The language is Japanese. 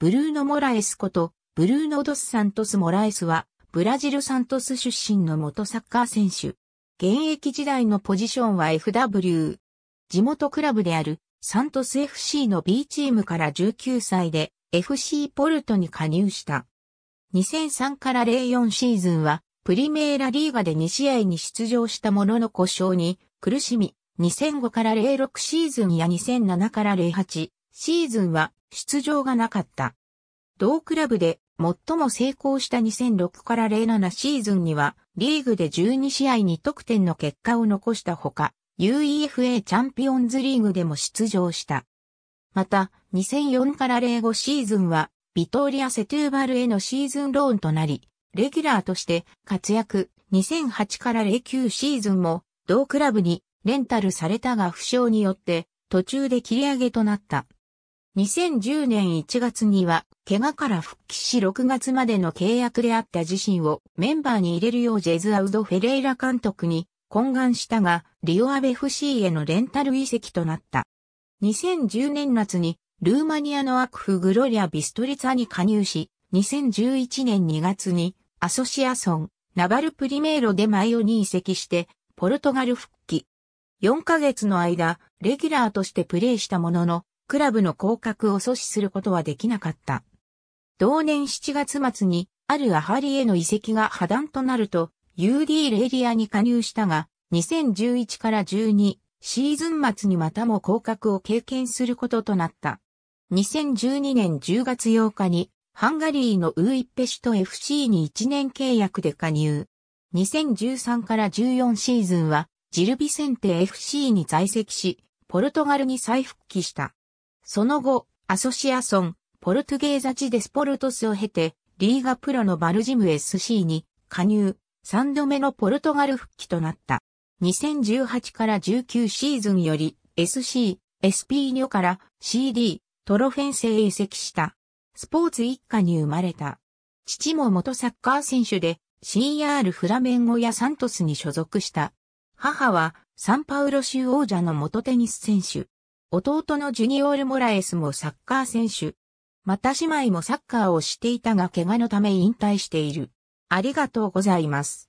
ブルーノ・モラエスこと、ブルーノ・ドス・サントス・モラエスは、ブラジルサントス出身の元サッカー選手。現役時代のポジションは FW。地元クラブである、サントス FC の B チームから19歳で、FC ポルトに加入した。2003から04シーズンは、プリメーラリーガで2試合に出場したものの故障に苦しみ、2005から06シーズンや2007から08シーズンは出場がなかった。同クラブで最も成功した2006から07シーズンには、リーグで12試合2得点の結果を残したほか、UEFA チャンピオンズリーグでも出場した。また、2004から05シーズンは、ビトーリア・セトゥーバルへのシーズンローンとなり、レギュラーとして活躍。2008から09シーズンも同クラブにレンタルされたが負傷によって途中で切り上げとなった。2010年1月には怪我から復帰し6月までの契約であった自身をメンバーに入れるようジェズアウド・フェレイラ監督に懇願したがリオアベ FC へのレンタル移籍となった。2010年夏にルーマニアのアクフ・グロリア・ビストリツァに加入し、2011年2月にアソシアソン、ナバルプリメーロでマイオに移籍してポルトガル復帰。4ヶ月の間、レギュラーとしてプレーしたものの、クラブの降格を阻止することはできなかった。同年7月末にアル・アハリへの移籍が破談となると、UD レリアに加入したが、2011から12シーズン末にまたも降格を経験することとなった。2012年10月8日に、ハンガリーのウーイッペシュト FC に1年契約で加入。2013から14シーズンはジルビセンテ FC に在籍し、ポルトガルに再復帰した。その後、アソシアソン、ポルトゥゲーザチデスポルトスを経て、リーガプロのバルジム SC に加入、3度目のポルトガル復帰となった。2018から19シーズンより SC、エスピーニョから CD、トロフェンセへ移籍した。スポーツ一家に生まれた。父も元サッカー選手で CR フラメンゴやサントスに所属した。母はサンパウロ州王者の元テニス選手。弟のジュニオール・モラエスもサッカー選手。また姉妹もサッカーをしていたが怪我のため引退している。ありがとうございます。